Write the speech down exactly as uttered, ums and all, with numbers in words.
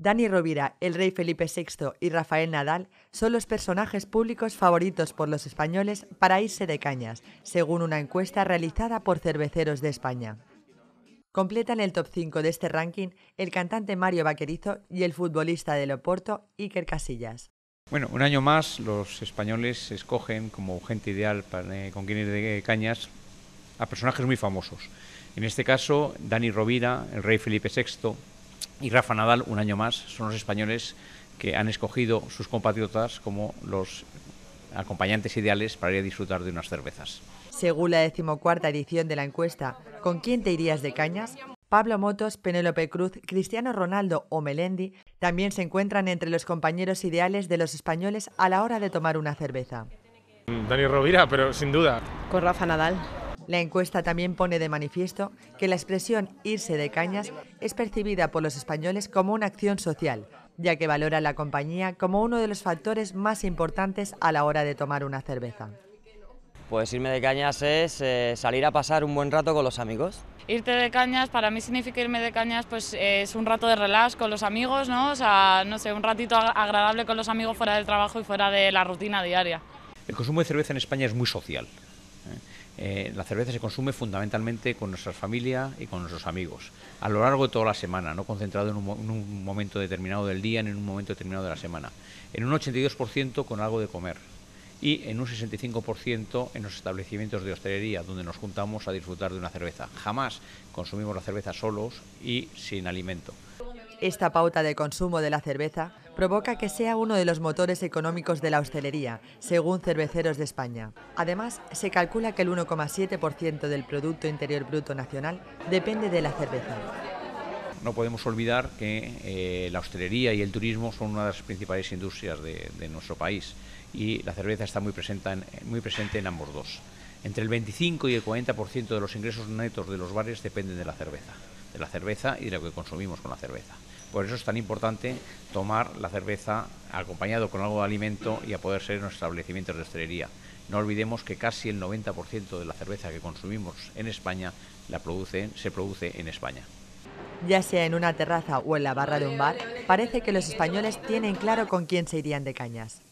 Dani Rovira, el rey Felipe sexto y Rafael Nadal son los personajes públicos favoritos por los españoles para irse de cañas, según una encuesta realizada por Cerveceros de España. Completan el top cinco de este ranking el cantante Mario Vaquerizo y el futbolista del Oporto, Iker Casillas. Bueno, un año más los españoles escogen como gente ideal para, eh, con quien ir de cañas a personajes muy famosos. En este caso, Dani Rovira, el rey Felipe sexto, y Rafa Nadal, un año más, son los españoles que han escogido sus compatriotas como los acompañantes ideales para ir a disfrutar de unas cervezas. Según la decimocuarta edición de la encuesta ¿Con quién te irías de cañas?, Pablo Motos, Penélope Cruz, Cristiano Ronaldo o Melendi también se encuentran entre los compañeros ideales de los españoles a la hora de tomar una cerveza. Dani Rovira, pero sin duda. Con Rafa Nadal. La encuesta también pone de manifiesto que la expresión irse de cañas es percibida por los españoles como una acción social, ya que valora la compañía como uno de los factores más importantes a la hora de tomar una cerveza. Pues irme de cañas es eh, salir a pasar un buen rato con los amigos. Irte de cañas, para mí significa irme de cañas, pues eh, es un rato de relax con los amigos, ¿no? O sea, no sé, un ratito agradable con los amigos fuera del trabajo y fuera de la rutina diaria. El consumo de cerveza en España es muy social. Eh, la cerveza se consume fundamentalmente con nuestra familia y con nuestros amigos, a lo largo de toda la semana, no concentrado en un, en un momento determinado del día, ni en un momento determinado de la semana. En un ochenta y dos por ciento con algo de comer y en un sesenta y cinco por ciento en los establecimientos de hostelería, donde nos juntamos a disfrutar de una cerveza. Jamás consumimos la cerveza solos y sin alimento. Esta pauta de consumo de la cerveza provoca que sea uno de los motores económicos de la hostelería, según Cerveceros de España. Además, se calcula que el uno coma siete por ciento del Producto Interior Bruto nacional depende de la cerveza. No podemos olvidar que eh, la hostelería y el turismo son una de las principales industrias de, de nuestro país y la cerveza está muy presente en, muy presente en ambos dos. Entre el veinticinco y el cuarenta por ciento de los ingresos netos de los bares dependen de la cerveza, de la cerveza y de lo que consumimos con la cerveza. Por eso es tan importante tomar la cerveza acompañado con algo de alimento y a poder ser en los establecimientos de hostelería. No olvidemos que casi el noventa por ciento de la cerveza que consumimos en España la produce, se produce en España. Ya sea en una terraza o en la barra de un bar, parece que los españoles tienen claro con quién se irían de cañas.